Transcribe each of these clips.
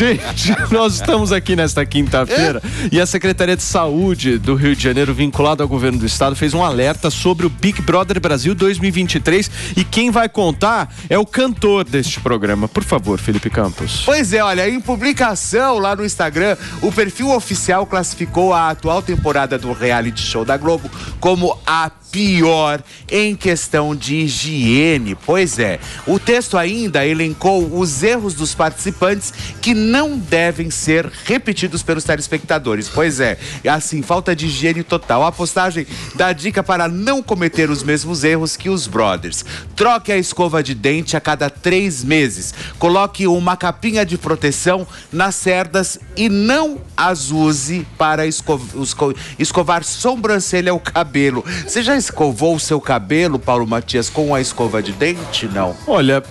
Gente, nós estamos aqui nesta quinta-feira e a Secretaria de Saúde do Rio de Janeiro, vinculada ao governo do estado, fez um alerta sobre o Big Brother Brasil 2023 e quem vai contar é o cantor deste programa. Por favor, Felipeh Campos. Pois é, olha, em publicação lá no Instagram, o perfil oficial classificou a atual temporada do reality show da Globo como a pior em questão de higiene. Pois é, o texto ainda elencou os erros dos participantes que não devem ser repetidos pelos telespectadores. Pois é, assim, falta de higiene total. A postagem dá dica para não cometer os mesmos erros que os brothers. Troque a escova de dente a cada 3 meses. Coloque uma capinha de proteção nas cerdas e não as use para escovar sobrancelha ou cabelo. Você já escovou o seu cabelo, Paulo Matias, com a escova de dente? Não. Olha,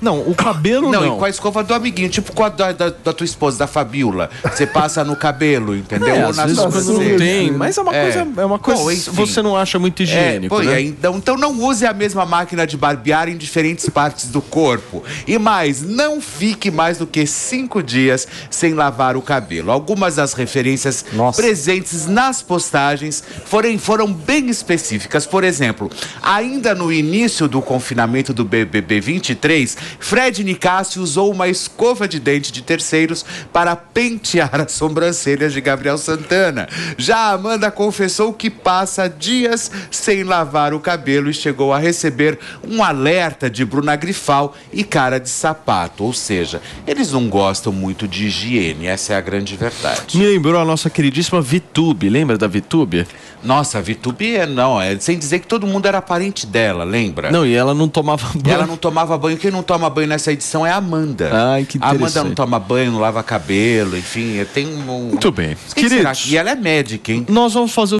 não, o cabelo não. Não, e com a escova do amiguinho, tipo com a da tua esposa, da Fabíola. Você passa no cabelo, entendeu? Ou nas coisas não tem, mas é uma coisa bom, enfim, você não acha muito higiênico, né? Então não use a mesma máquina de barbear em diferentes partes do corpo. E mais, não fique mais do que 5 dias sem lavar o cabelo. Algumas das referências presentes nas postagens foram bem específicas. Por exemplo, ainda no início do confinamento do BBB 23, Fred Nicassi usou uma escova de dente de terceiros para pentear as sobrancelhas de Gabriel Santana. Já a Amanda confessou que passa dias sem lavar o cabelo e chegou a receber um alerta de Bruna Grifal e cara de sapato. Ou seja, eles não gostam muito de higiene, essa é a grande verdade. Me lembrou a nossa queridíssima Vitube, lembra da Vitube? Nossa, a Vitube sem dizer que todo mundo era parente dela, lembra? Não, e ela não tomava banho. Ela não tomava banho. Quem não toma banho nessa edição é a Amanda. Ai, que interessante. A Amanda não toma banho, não lava cabelo, enfim, tem um... Muito bem, queridos. E ela é médica, hein? Nós vamos fazer